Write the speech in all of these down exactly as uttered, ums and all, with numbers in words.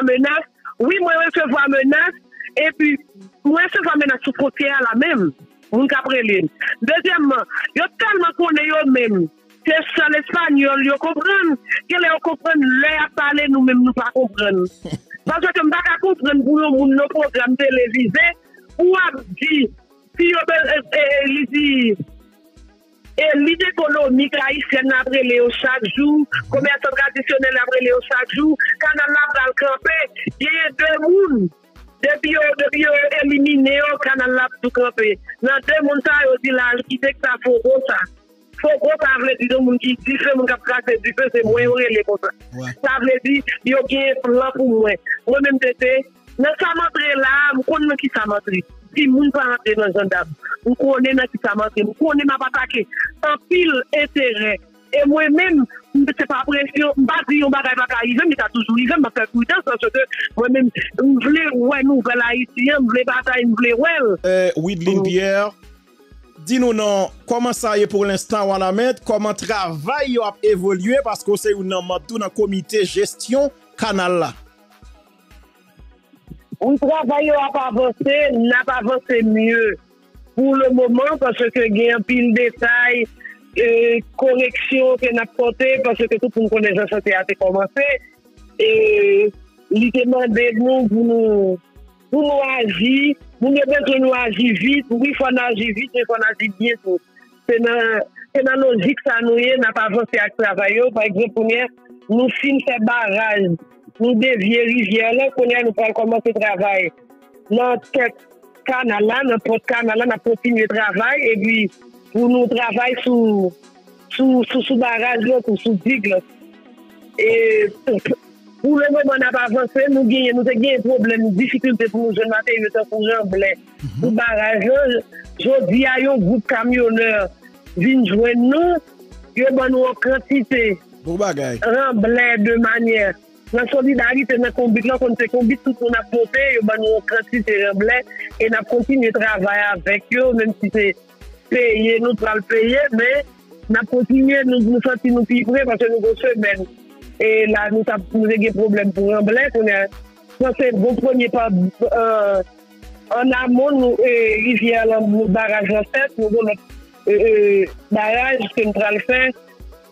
recevoir menace. Oui, moi recevoir menace. Et puis, moi recevoir menace sous frontière la même. Vous comprenez les. Deuxièmement, il y a tellement qu'on est eux-mêmes. C'est ça l'espagnol, ils comprennent. Qu'elle est comprennent, l'air parler nous-mêmes, nous pas comprendre. Parce que je ne pas comprendre pour nos programmes télévisés ou à dire si on et l'idée économique haïtienne après Léo chaque jour, commerçant traditionnel après Léo chaque jour, canal là le camper, il y a deux mounes depuis depuis éliminé au canal là tout camper. Dans deux montagnes au village qui dit que ça faut gros ça. Faut gros ça veut dire monde qui dit que mon cap casser du feu c'est moi relé comme ça. Ça veut dire il y a un plan pour moi. Moi même tête, dans ça montrer là, on connaît qui ça montre. Si moun pa rentre dans gendarme, on connaît dans qui ça manque, on connaît m'a pas attaqué en pile intérêt et moi même c'est pas pression, pas dire on bagaille pas arriver mais t'as toujours arrivé m'a fait prudence parce que moi même voulais ouais nouvelle haïtien, voulais bataille, voulais well. Euh Widline Pierre, dis-nous non, comment ça est pour l'instant on la mettre, comment travail a évolué parce que c'est ou dans tout dans comité gestion canal là. On travaille à pas avancer, n'a pas avancé mieux pour le moment parce que il y a un pile de détails, euh, correction qu'on a porté parce que tout pour connaissance a commencé et il demande nous pour nous pour nous agir, pour nous mettre nous agir vite, oui faut agir vite, il faut agir bien tout. C'est dans c'est dans logique ça nous est n'a pas avancé à travailler par exemple première nous fin ces barrages. Nous dévier rivière là, qu'on nous pas commencer le travail. Notre canal là, notre canal là, on continue le travail et puis pour nous travailler sous sous sous sous barrage là, sous digue là. Et pour le moment on n'a pas avancé, nous gagnons, nous avons un problème, difficulté pour nous jeunes matériaux, pour nous blé, pour barrage. Je dis à un groupe camionneur, viens joindre nous, ils vont nous en quantité. Bon bagage. Un blé de manière. La solidarité dans le combat, là, quand on combat, tout on a porté, on a continué de rembler et on a continué de travailler avec eux, même si c'est payé, nous pas le payer, mais on a continué, nous nous sentions nous vibrer parce que nous avons semaine. Et là, nous avons des problèmes pour rembler, on a, c'est le bon premier pas, euh, en amont, nous, il y a le barrage en tête, nous avons le barrage que nous allons faire.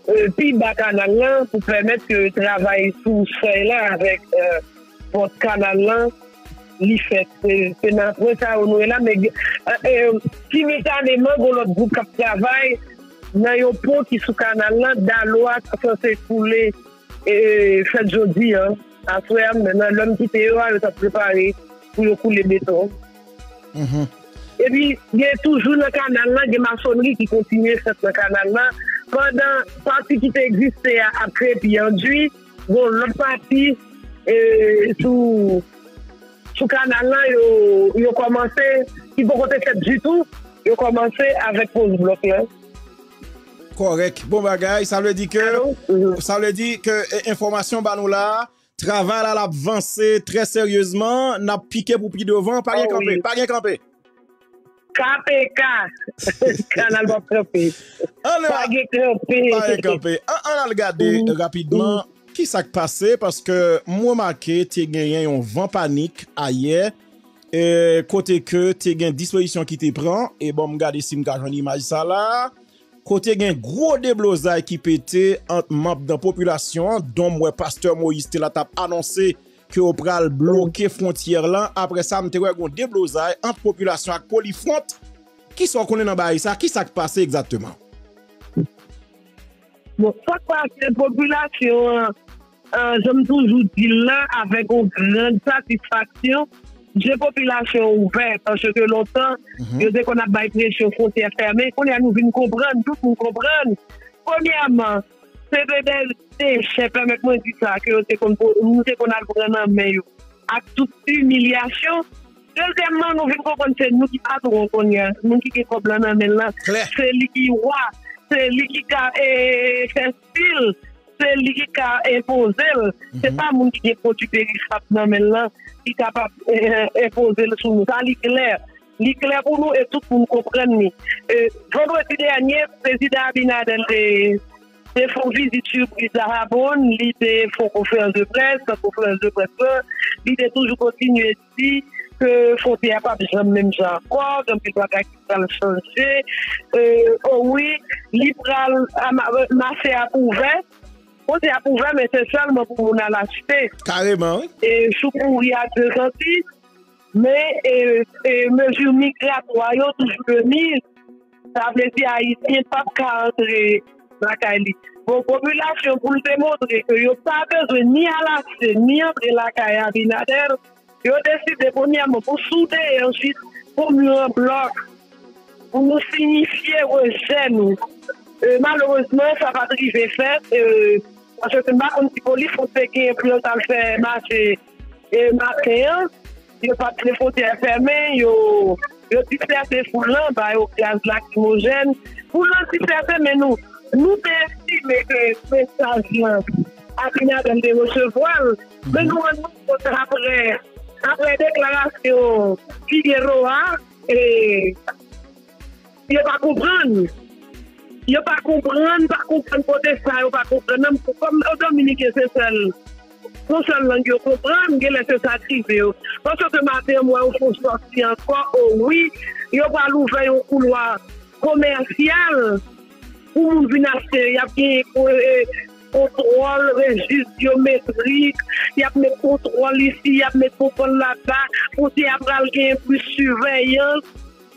Euh, puis bas canal là pour permettre que le travail sous ce là avec euh, votre canal là il fait c'est dans ça on est là mais simultanément pour l'autre groupe qui travaille dans un pont qui sous canal là d'Aloa ça s'est coulé et fait jeudi hein après maintenant l'homme qui était là il a préparé pour le couler béton mm-hmm. Et puis il y a toujours le canal là des maçonneries qui continuent sur le canal là. Pendant partie qui existait après puis enduit, bon l'autre partie sous sous canal là, ils ont commencé, ils vont côté fait du tout, ils ont commencé avec pose bloc là. Correct, bon bagage, ça veut dire que ça veut dire que information banou là, travail à l'avancée très sérieusement, n'a piqué pour pied devant, pas rien camper, pas rien camper. K P K, canal va camper. On va camper. On a regardé rapidement qui s'est passé parce que moi marqué, tu as gagné un vent panique ailleurs. Et côté que tu as gagné disposition qui te prend. Et bon, regardez si je regarde l'image ça là. Côté gagné gros déblosaille qui pété entre membres de la population, dont moi, pasteur Moïse, tu as annoncé que au pral bloquer frontière là après ça m'te wè gon déblosaille entre population ak polifront qui sont connait dans baï ça qui ça passé exactement bon ça passe population euh j'aime toujours dire là avec une grande satisfaction j'ai population ouverte parce que longtemps je sais qu'on a baï pression frontière fermée qu'on est à nous venir comprendre tout nous comprendre premièrement c'est des déchets, permettez-moi de dire ça, que nous sommes en main, avec toute humiliation. Deuxièmement, nous voulons comprendre que c'est nous qui avons nous qui sommes en main. C'est lui qui roi, c'est lui qui fait style, c'est lui qui a imposé. Ce n'est pas nous qui est produit en main, qui est capable d'imposer sur nous. Ça, c'est clair. C'est clair pour nous et tout pour nous comprendre. Vendredi dernier, le président Abinader Ils font visite surprise à Rabonne, ils font conférence de presse, conférence de presse, ils toujours continué ici, que Fonté a pas besoin de même ça encore, donc il va le changer. Oh oui, il prend marché à couvert. On s'est approuvé, mais c'est seulement pour qu'on a l'acheter. Carrément, oui. Et sous courrier à deux sorties, mais et, et mesures migratoires, toujours de mise, ça veut dire Haïtien pas qu'à entrer dans la Cali. Vos populations, pour démontrer que n'ont pas besoin ni à l'acheter, ni entrer dans la Cali à Abinader, ils ont décidé premièrement pour souder et ensuite pour nous en bloc, pour nous signifier rejet nous. Euh, malheureusement, ça va arriver fait. Euh, parce que ma police, il faut que faire marcher matin. Il n'y a pas de fauteuil fermé. Il y a des personnes foulant, il y a des gaz lacrymogènes. Foulant, c'est certain, mais nous, nous estimons que ces messages-là, à Abinader de recevoir, mais nous rendons compte après, après déclaration Figueroa, et il n'y a pas comprendre. Ils ne comprennent pas, ils ne comprennent pas de ça, ils ne comprennent pas. Comme les Dominicains, c'est seul. Non seulement ils comprennent, ils laissent ça arriver. Parce que ce matin, moi, il faut sortir encore. Oh oui, ils vont ouvrir un couloir commercial pour nous venir acheter. Il y a bien contrôle, registre biométrique, il y a bien contrôle ici, il y a bien contrôle là-bas. Pour qu'il y ait plus de surveillance.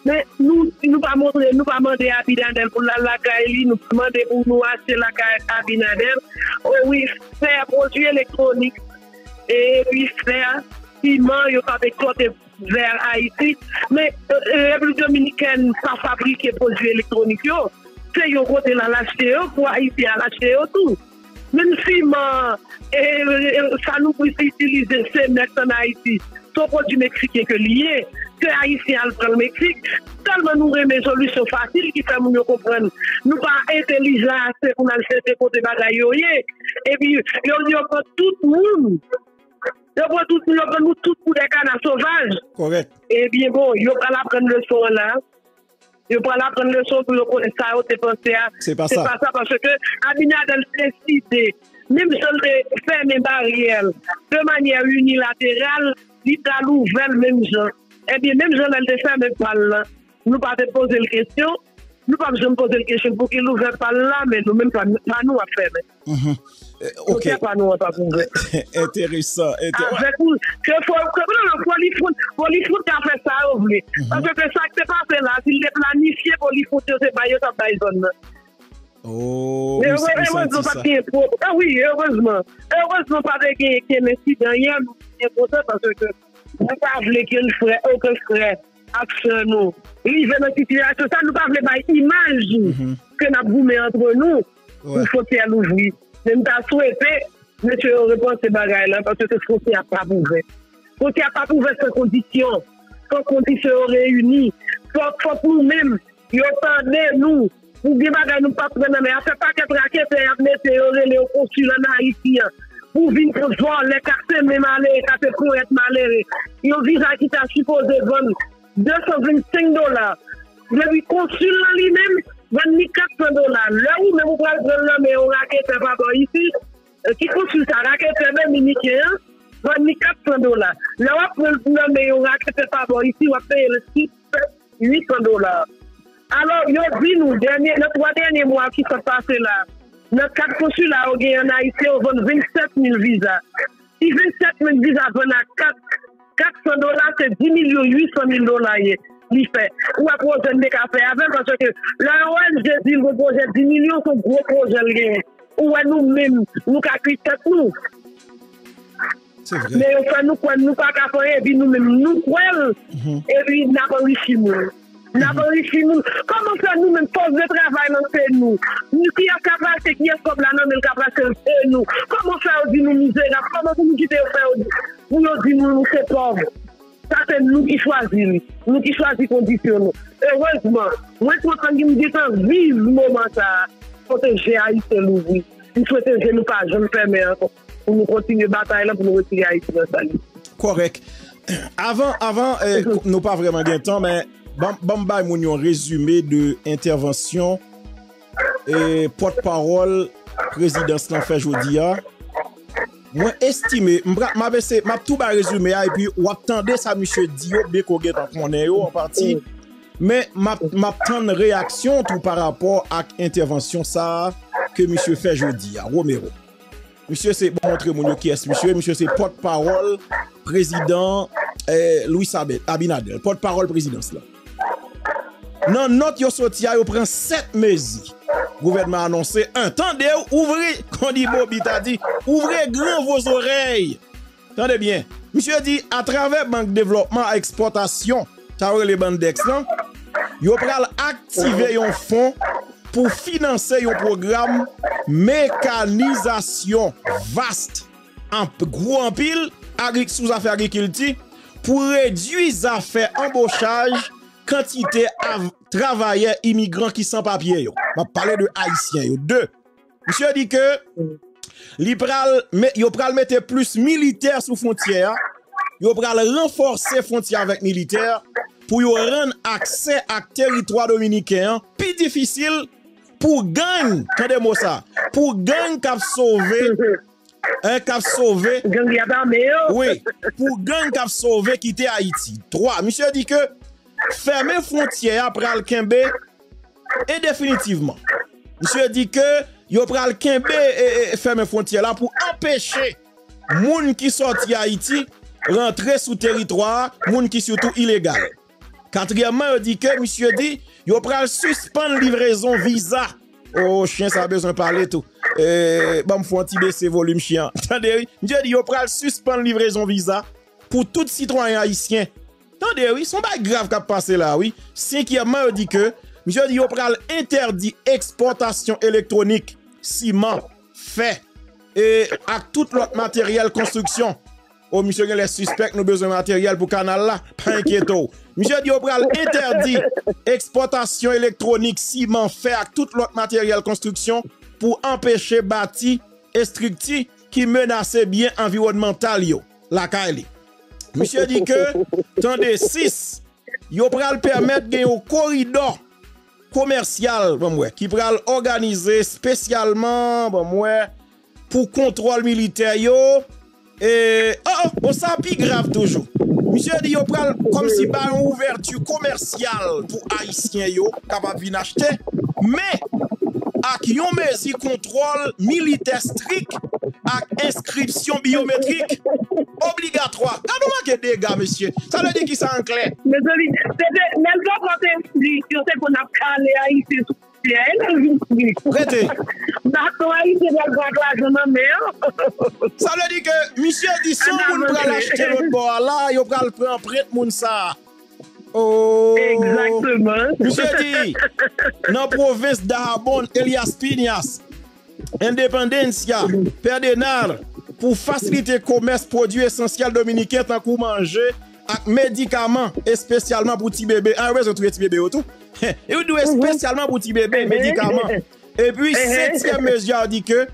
Mais nous, nous pas montrer, nous pas demander à Abinader pour la Cali, nous demander pour nous acheter la Abinader. Oui, faire produits électroniques et puis faire ciment, il n'y a pas de côté vers Haïti. Mais la République dominicaine pas fabriquer produits électroniques. C'est un côté dans l'acheter pour Haïti à l'acheter tout. Même ciment, ça nous peut utiliser ces mètres en Haïti. Son produit mexicain que lié. Que Haïtien prend le Mexique, tellement nous remet solution facile qui fait nous comprendre. Nous pas intelligents assez pour aller chercher côté bagaille. Et puis, ils ont pris tout le monde. Ils ont pris tout le monde, nous tous pour des canards sauvages. Correct. Et bien bon, ils ont pas prendre le son là. Ils ont pas prendre le son pour qu'on ça, c'est pas ça. C'est pas ça parce que Abinader décide, même si on ferme les barrières de manière unilatérale, ils ont ouvert le même genre. Eh bien, même Jean le défend, mais pas là. Nous ne pouvons pas poser la question. Nous ne pouvons pas poser la question pour qu'il nous ouvre pas là, mais nous-mêmes, pas nous à faire. Mm-hmm. eh, ok. Nous, pas nous à faire. Intéressant. Avec vous, il faut que les foutes fassent ça. Parce que ça qui s'est passé là, s'il est planifié pour les foutes, c'est pas eux qui ont fait ça. Oh, mais heureusement, pas de ah oui, heureusement. Heureusement, pas de qui est messie derrière. C'est important parce que. Nous ne pouvons pas aucun frère avec nous. Il veut notre situation. Ça, nous ne pouvons pas imaginer que nous avons mis entre nous. Il faut faire l'ouvrir. Même si souhaité, monsieur, on répond à ces bagailles-là parce que ce qu'on n'a pas prouvé. Ce qu'on n'a pas prouvé, c'est conditions. Quand conditions réunies, faut que nous-mêmes, nous attendons nous. Nous disons que nous ne pouvons pas prendre. Mais après, pas que traquer, c'est à mettre les consuls en Haïti. Pour venir pour voir les quartiers mais malheureux, quartiers pour être malheureux. Il y a un visa qui t'a supposé vendre deux cent vingt-cinq dollars. Le consul lui-même vend quatre cents dollars. Là où même on prend le mais on raquette pas bon ici. Qui consulte ça raquette même uniquement vend quatre cents dollars. Là où prend le mais on raquette pas bon ici on paye le six cents huit cents dollars. Alors il y a dit nous dernier les trois derniers mois qui se passent là. Notre quatre consulats au Guinée en Haïti ont vendu vingt-sept mille visas. Si vingt-sept mille visas vendent à quatre cents dollars, c'est dix millions huit cent mille dollars. Il fait. Ou à projet de café avec parce que la O N G dit le projet dix millions, c'est un gros projet. Ou à nous-mêmes, nous calculons nous. Mais enfin, nous ne pouvons pas faire, et puis nous-mêmes, nous croyons, et puis nous n'avons pas eu nous. Mm-hmm. Comment faire nous-mêmes, force de travail, nous nous. Nous qui sommes capables, c'est qui est comme la norme, nous sommes capables, c'est nous. Comment faire aujourd'hui nous misérables? Comment nous quitter aujourd'hui? Nous aujourd'hui nous nous sommes pauvres. Ça c'est nous qui choisissons, nous qui choisissons conditions. Heureusement, moi je pense que nous disons vive le moment ça, protéger Haïti et l'ouvrir. Nous souhaitons que nous pas, je me permets encore, pour nous continuer la bataille, pour nous retirer Haïti dans sa vie. Correct. Avant, avant, euh, nous n'avons pas vraiment de temps, mais. Bamba Mounion, résumé de intervention et porte-parole présidence l'en fait jodi a, moi estimé m'a baissé m'a tout ba résumé et puis ou attendez ça monsieur Dio bien qu'on connaît en partie mais m'a m'a prendre réaction tout par rapport à intervention ça que monsieur fait jodi a Romero. Monsieur c'est bon montrer mon qui est monsieur, monsieur c'est porte-parole président eh, Louis Sabé Abinader, porte-parole présidence là. Non, notre yo sorti yo prend sept mesures. Gouvernement annoncé un tendez ouvrez qu'on dit Bobi t'a dit ouvrez grand vos oreilles. Tendez bien. Monsieur dit à travers banque développement exportation, ça les bandes d'excellence, yo pral activer un fonds pour financer un programme mécanisation vaste en gros en pile agri sous affaire agriculture pour réduire affaires embauchage quantité de travailleurs immigrants qui sont sans papier. Je parle de haïtiens. Deux, monsieur dit que les pral mettre plus militaires sous frontière, ils pral renforcer frontière avec militaires pour rendre accès à territoire dominicain plus difficile pour gang, attendez moi ça, pour gang qui a sauvé un cap sauvé gang y a armé. Oui, pour gang qui a sauvé quitter Haïti. Trois, monsieur dit que fermer frontière pral kembe et définitivement. Monsieur dit que yo pral kembe et, et fermer frontière là pour empêcher moun qui sorti Haïti rentrer sous territoire, moun qui surtout illégal. Quatrièmement, yo dit que monsieur dit yo pral suspendre livraison visa. Oh chien ça a besoin de parler tout. Euh bam faut anti baisser volume chien. Attendez, monsieur dit yo pral suspendre livraison visa pour tout citoyen haïtien. Attendez, oui, son bail grave qui a passé là, oui. Cinquièmement, il dit que, monsieur dit, il pral interdit exportation électronique, ciment, fait, et à tout l'autre matériel construction. Oh, monsieur, les suspects, nous besoin de matériel pour canal là, pas inquiétant. Monsieur dit, il pral interdit exportation électronique, ciment, fait, à tout l'autre matériel construction pour empêcher bâti et stricti qui menaçait bien environnemental, yo, la Kaili. Monsieur dit que, tendez six, yo pral permettre gen un corridor commercial, bon mouè, qui pral organiser spécialement, bon mouè, pour contrôle militaire yo, et, oh, oh, ça pi grave toujours. Monsieur dit yo pral, comme si ba une ouverture commerciale pour haïtien yo, capable vin acheter, mais, ak yon mezi contrôle militaire strict, avec inscription biométrique obligatoire. Quand on manque des gars, monsieur, ça veut dire qu'ils sont en clair. Mais ça veut dire que monsieur dit si on ne peut pas l'acheter l'autre bord là, il va le prendre prête moun ça. Oh, exactement. Monsieur dit, dans la province d'Arabon, Elias Pinias, Independencia, Perdenar, pour faciliter le commerce produits essentiels dominicains, tant qu'on mange, avec médicaments, et spécialement pour petit bébé. Ah ouais, c'est tout petit bébé autour. Et vous spécialement pour petit bébé, médicaments. Et puis, septième mesure dit que,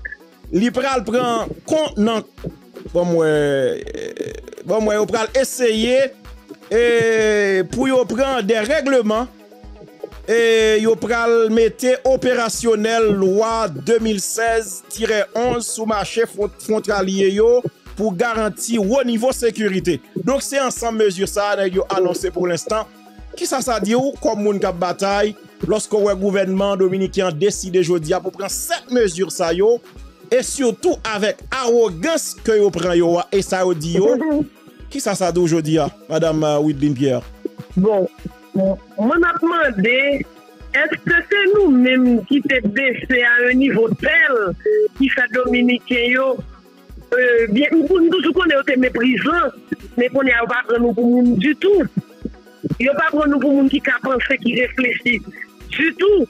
l'Ipral prend contenant. Bon, moi, bon, moi, on va essayer, et pour y prendre des règlements. Et yo pral mette opérationnel loi deux mille seize tiret onze sous marché frontalier yo pour garantir au niveau sécurité. Donc c'est ensemble mesure ça yo annoncé pour l'instant. Qui ça ça dit ou comme moun k'ap bataille lorsque le gouvernement dominicain décide jodi a pour prendre cette mesure ça yo et surtout avec arrogance que yo prend yo et ça yo dit yo. Qui ça ça dit aujourd'hui a madame uh, Widline Pierre. Bon. Bon, on a demandé, est-ce que c'est nous-mêmes qui t'es baissé à un niveau tel qui fait dominicain, euh, bien, pour nous tous, qu'on est méprisant, mais qu'on n'est pas pour nous pour nous du tout. Il n'y a pas pour nous pour nous qui pensent, qui réfléchissent du tout.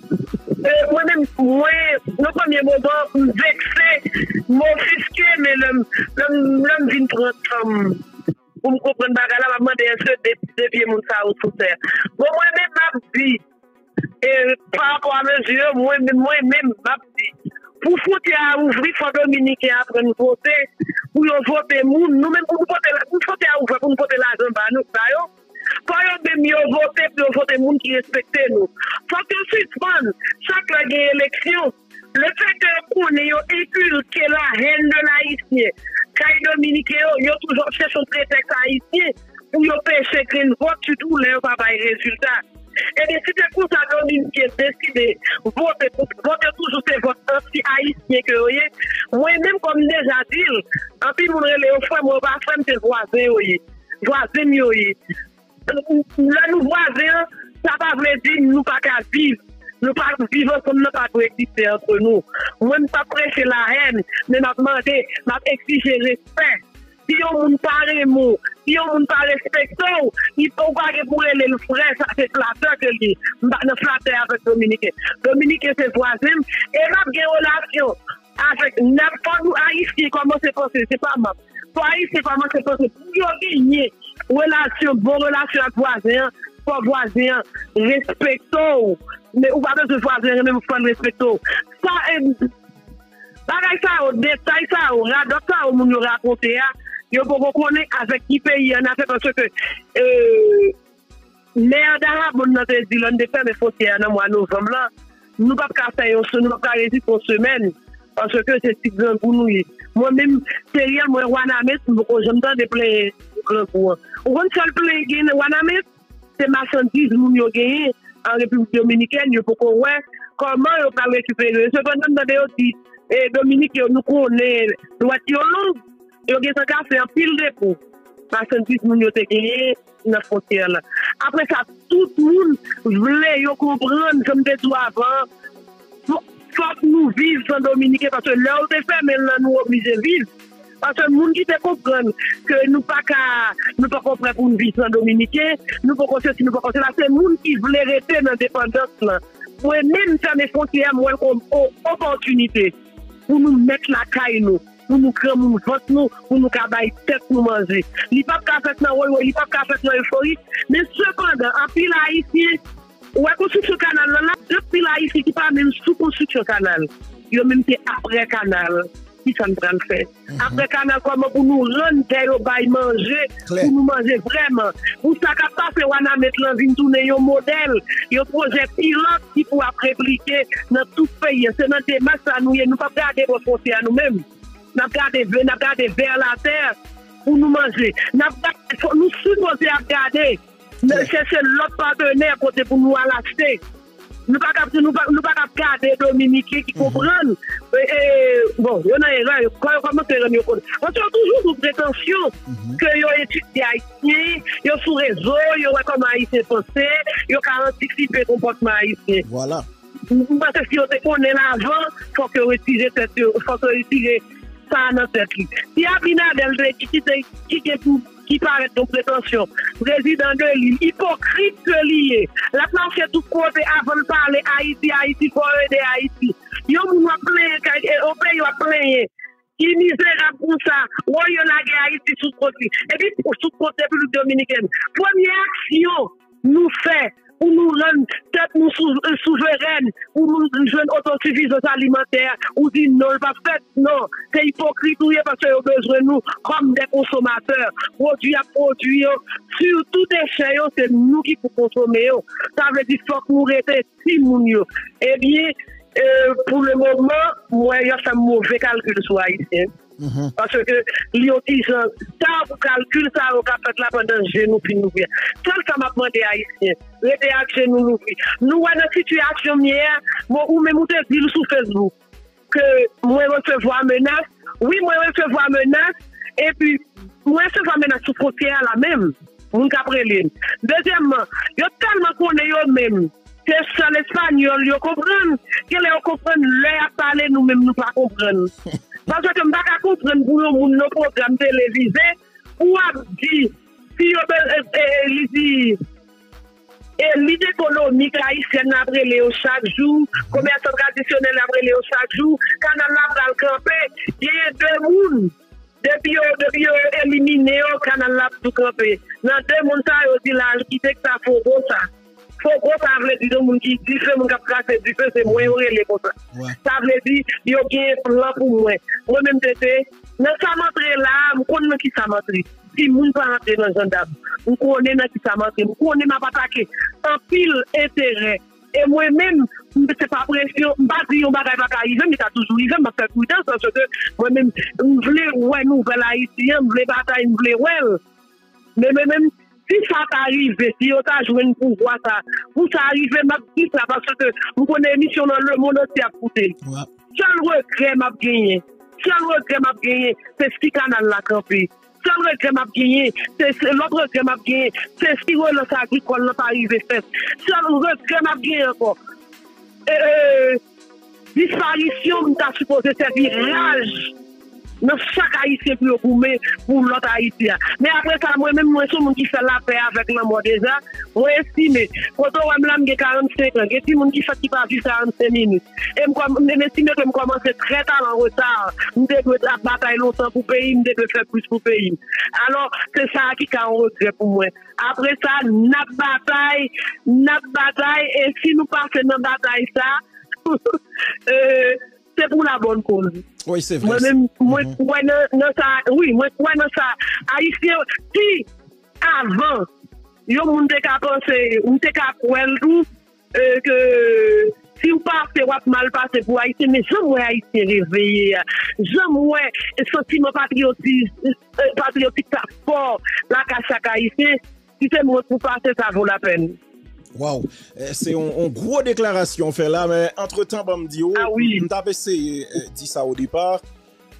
Euh, Moi-même, moi, dans le premier moment, je me vexais, m'offusquais, mais l'homme vient prendre. Pour me comprendre, je me demande est-ce que des pieds moun sa ou sous terre. Bon, moi-même, m'a dit, et par rapport à mesure, moi-même, m'a dit, pour frontière à ouvrir, faut dominicain après nous voter, pour nous voter, nous-mêmes, pour nous voter, pour frontière à ouvrir, pour nous voter l'argent, bah, nous, bah, yo. Pour nous voter, pour nous voter, pour nous voter, pour nous qui respectent nous. Faut que suspendre chaque élection. Le fait qu'on ait inculqué la haine de l'Haïtien, quand les Dominicains ont toujours cherché un prétexte haïtien pour empêcher que le vote, tu trouves le résultat. Et bien, si c'est pour ça que les Dominicains décident de voter toujours ces votes anti-haïtiens que vous voyez, moi-même, comme déjà dit, en plus, vous relevez au frère, mon frère, c'est voisin, voisin, le nouveau voisin, ça ne veut pas dire que nous ne pouvons pas vivre. Nous ne vivons comme nous ne pouvons pas exister entre nous. Moi, je ne prêche la haine, mais je demande, je exige respect. Si on ne parle pas, si on ne parle pas respectant, il ne faut pas que vous ayez le frère, ça c'est flatteur que lui. Je ne flatter avec Dominique. Dominique, c'est voisin. Et je n'ai pas de relation avec n'importe où haïtien, comment c'est possible, c'est pas moi. Pour haïtien, comment c'est possible. Pour gagner une relation, bonne relation avec voisin, pour voisin, respectant. Mais on va de voisin, même pour respectant. Ça est. Bagay ça au détail, ça au radar, ça au monde raconté, yo pou konne avec qui pays on a fait parce que euh maire d'arabe on a dit l'on de faire mais faut faire dans mois novembre là nous pas ka faire nous pas ka résister pour semaine parce que c'est si grand pour nous. Moi même sérieux moi Wanamet j'aime tant de plein grand pour. On seul plein gain Wanamet c'est marchandise nous yo gagner en République dominicaine yo pou ko ouais comment yo ka récupérer cependant dans des outils. Et Dominique, nous connaissons droit de l'eau, et on a fait un pile dépôt. Parce que nous avons gagné dans la frontière. Après ça, tout le monde voulait comprendre, comme des doigts avant, faut que nous vivions sans Dominique, parce que là où on est fait, mais là nous obligés de vivre. Parce que le monde qui te comprend que nous ne sommes pas prêts pour une vie sans Dominique, nous ne sommes pas ceci, nous ne sommes pas cela. C'est le monde qui voulait rester dans l'indépendance. Pour même faire les frontières, nous avons une opportunité. Pour nous mettre la caille, nous, pour nous créer nous vote, nous, pour nous cabailler tête, nous manger. Il n'y a pas de café dans le pas de café dans l'euphorie. Mais cependant, en pile haïtien, ou à construction canal, là, deux pile haïtien qui parlent même sous construction canal. Il y a même après canal, qui s'en prend le fait. Après canal, comment pour nous rendre d'ailleurs, bail manger, pour nous manger vraiment. Pour ça, capable de faire, on a mettre l'envie tourner un modèle, un projet pilote qui pourra répliquer dans tout pays. C'est notre démarche à nous, nous ne pouvons pas garder vos frontières à nous-mêmes. Nous devons garder vers la terre pour nous manger. Nous supposons garder, chercher l'autre partenaire pour nous acheter. Nous ne pouvons pas garder Dominique qui comprennent. Bon, il y en a là, comment c'est remis au compte. On a toujours sous prétention que les étudiants haïtiens, ils sont réseau, ils ont comment haïtien pensé, ils ont anticipé le comportement haïtien. Voilà. Parce que si on te connaît l'avant, il faut que vous retirez ça dans notre tête. Si Abinader qui paraît de prétention, président de l'île, hypocrite que lié, la planche tout côté avant de parler Haïti, Haïti, pour aider Haïti. Yo moun a plein, au pays a plein, qui misérable pour ça, ou yon a gagné Haïti sous côté. Et puis sous côté République dominicaine, première action nous fait pour nous rendre tête nous souveraine, pour nous jeune autosuffisance alimentaire, ou dit non, pas fait, non, c'est hypocrite parce que nous besoin nous comme des consommateurs, produit à produit, sur tout échec, c'est nous qui pouvons consommer. Ça veut dire qu'il faut que nous restions si nous. Eh bien, euh, pour le moment, moi, il y a un mauvais calcul sur Haïtien. Mm-hmm. Parce que l'autisme, ça, vous calculez ça, vous faites là pendant genou puis nous bien. Ça, ça m'a demandé haïtien. Restez à genoux, nous bien. Nous, on a une situation hier, moi, ou même, vous avez dit sur Facebook, que moi, je recevoir menace. Oui, moi, je recevoir menace. Et puis, moi, je recevoir menace sur frontière là même. Vous comprenez l'une. Deuxièmement, il y a tellement qu'on est eux-mêmes. C'est ça l'espagnol, ils comprennent. Ils comprennent, leur parler, nous-mêmes, nous ne comprenons pas. Parce que je ne peux pas comprendre pour nos programmes télévisés, ou à dire, si l'idée économique haïtienne après Léo chaque jour, commerce traditionnel après Léo chaque jour, quand on a dans le campé, il y a deux mounes, depuis qu'ils ont éliminé, quand on a dans le campé. Dans deux mounes, on dit l'architecte, ça faut bon ça. Faut qu'on parle de gens qui disent que mon capteur c'est du feu, c'est moins relais pour ça. Ça veut dire qu'il y a un plan pour moi. Moi-même, j'étais, dans sa montrée là, je connais qui ça montre. Si je ne pas rentrer dans le gendarme, je connais qui ça montre, je connais ma attaqué. En pile intérêt, Et moi-même, c'est pas pression, je ne dis pas que je ne suis pas toujours je ne fais prudence parce que moi-même, je voulais ouais nous nouvelle haïtienne, je voulais bataille, je voulais ouais. Mais même si ça t'arrive, si tu as joué une pouvoir, ça, pour ça arriver, je dis ça parce que vous connaissez une mission dans le monde aussi à côté. Seul regret m'a gagné. Seul regret m'a gagné, c'est ce qui canal la campé. Seul regret m'a gagné, c'est l'autre regret m'a gagné, c'est ce qui relance agricole n'a pas arrivé fait. Seul regret m'a gagné encore. Euh, disparition m'ta supposé servir rage dans chaque haïtien pour goumer pour l'autre haïtien. Mais après ça, moi-même, moi, je suis qui fait la paix avec la mort déjà. Moi, estime, quand on j'ai quarante-cinq ans, j'ai des gens qui fait qui pas vivre quarante-cinq minutes. Et je estime que je commence très tard en retard. Je devrais batailler longtemps pour le pays, je devrais faire plus pour le pays. Alors, c'est ça qui est un regret pour moi. Après ça, notre bataille, notre bataille, et si nous passons dans la bataille, ça, euh, c'est pour la bonne cause. Oui, c'est vrai. Moi-même, moi, moi, non, ça, oui, moi, moi, non, ça. Haïtien, si, avant, yo, moun te ka pensé, moun te ka kwel tout, que, si vous passez, vous mal passé pour Haïti, mais j'aime ouais Haïti réveillé, j'aime ouais sentiment patriotique, patriotique fort, la cachaque Haïtien, si c'est moi pour passer, ça vaut la peine. Wow, c'est une grosse déclaration fait là, mais entre-temps, je me dis, oh, ah oui. M'avais essayé de dire ça au départ.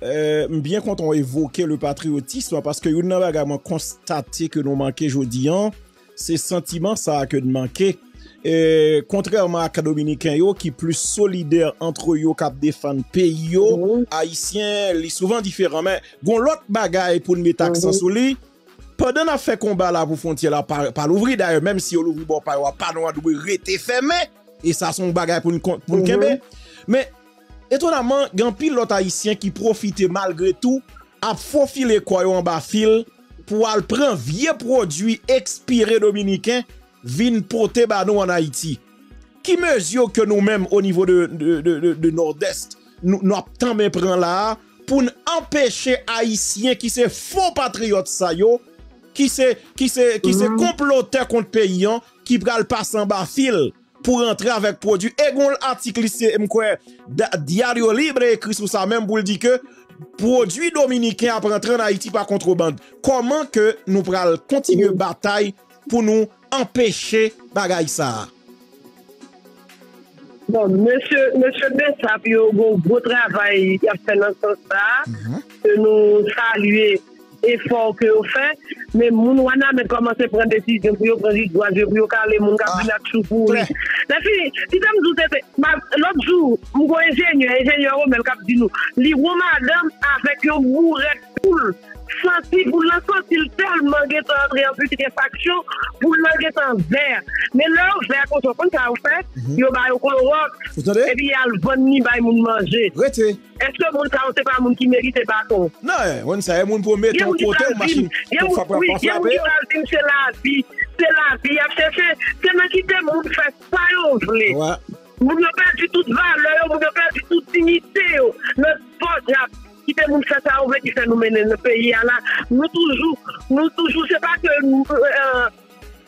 Euh, bien quand on évoquait le patriotisme, parce que nous avons constaté que nous manquons aujourd'hui, c'est sentiment ça que nous manquons. Et contrairement à les Dominicains qui sont plus solidaires entre eux, qui défendent le pays, les mm-hmm. Haïtiens, ils sont souvent différents, mais ils ont l'autre bagaille pour nous mettre l'accent mm-hmm. sur lui. Pendant qu'on fait combat là pour frontière là, par, par l'ouvrir d'ailleurs, même si on l'ouvre pas, on pas droit d'ouvrir, rester fermé, et ça son bagay pour nous pour mm -hmm. Mais étonnamment, il y a pile l'autre haïtien qui profite malgré tout à faufiler quoi en bas fil pour aller prendre vieux produit expiré dominicain, vin porter ba nous en Haïti. Qui mesure que nous-mêmes au niveau de, de, de, de, de Nord-Est, nous nous tant mais prend là pour empêcher haïtien qui se faux patriote ça yo qui c'est qui c'est qui c'est comploteur contre paysan qui pral passe en bas fil pour entrer avec produit et gon article c'est m'quoi Diario Libre écrit sur ça même pour le dire que produit dominicain après entrer en Haïti par contrebande. Comment que nous pral continuer bataille pour nous empêcher bagaille ça? Bon, monsieur, monsieur Bessap, il y a un gros travail qui a fait dans ce sens-là, que nous saluons effort que vous faites, mais mon wana mais commencé à prendre des décisions pour prendre des droits, pour caler mon cabinet choupouri. La fille, si ça me doutait, l'autre jour, mon ingénieur, ingénieur, mais le cap dit nous, les rois madame avec un bourret poule, senti pour l'enfant, il tellement guet entré en putréfaction, pour l'enguet en vert. Mais leur vert, quand on prend ça, on fait, il va au colorant, et puis il y a le bon nid, il va manger. Est-ce que mon ça, on sait pas mon qui mérite le bâton? Non, on sait, mon pour mettre en côté ou machine. Oui, il y a un qui va c'est la vie, c'est la vie, c'est ma qui t'aime, on fait ça, on voulait. Vous ne perdez toute valeur, vous ne perdez toute dignité, notre pote, qui te montre ça, on veut qui fait nous mener le pays là. Nous toujours, nous toujours, c'est pas que nous, euh,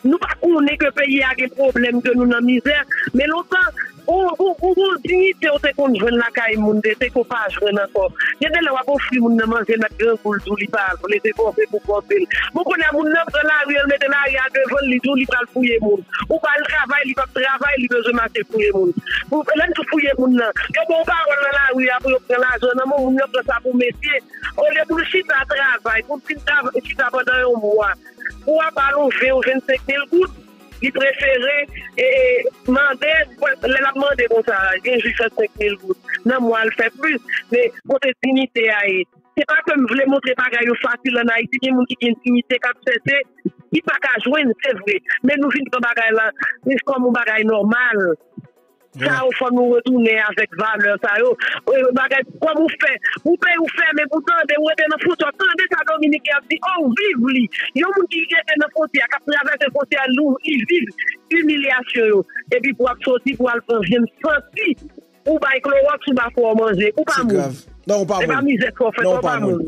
nous pas connaît que le pays a des problèmes que nous dans misère, mais longtemps, on on dignité, on te conjoint la caille monde, c'est qu'on pas joindre encore. Il y a des lois pour fuir monde manger notre grand pour tout lui parle, pour les déporter pour porter. Vous connaissez monde dans la rue, mettre la rue devant lui tout lui parle fouiller monde. Ou pas le travail, il pas travail, il besoin marcher fouiller monde. Vous l'en tout fouiller monde là. Et bon parole dans la rue après prendre l'argent, non monde prend ça pour métier. On les pour chita travail, pour chita chita pendant un mois. Pour avoir vingt-cinq mille gouttes. Qui préférait et demander, la demander pour ça, j'ai juste cinq mille gouttes. Non, moi, elle fait plus, mais pour tes dignités, c'est pas comme je voulais montrer pas qu'il y a facile en Haïti, il y a des gens qui ont une dignité qui qui pas qu'à jouer, c'est vrai. Mais nous vivons là, c'est comme un bagage normal. Ça, il faut nous retourner avec valeur. Ça, comme vous faites, vous payez, vous faites, mais vous tendez, vous êtes dans le frontière, tendez ça, Dominique, et on vive, lui. Il y a des gens qui sont dans le frontière, qui traversent le frontière, ils vivent l'humiliation. Et puis, pour sortir, pour aller prendre, je me sens, ou pas, il faut manger, ou pas, manger. Ou pas, manger. C'est grave. Non, on parle. C'est pas misère qu'on fait, on parle.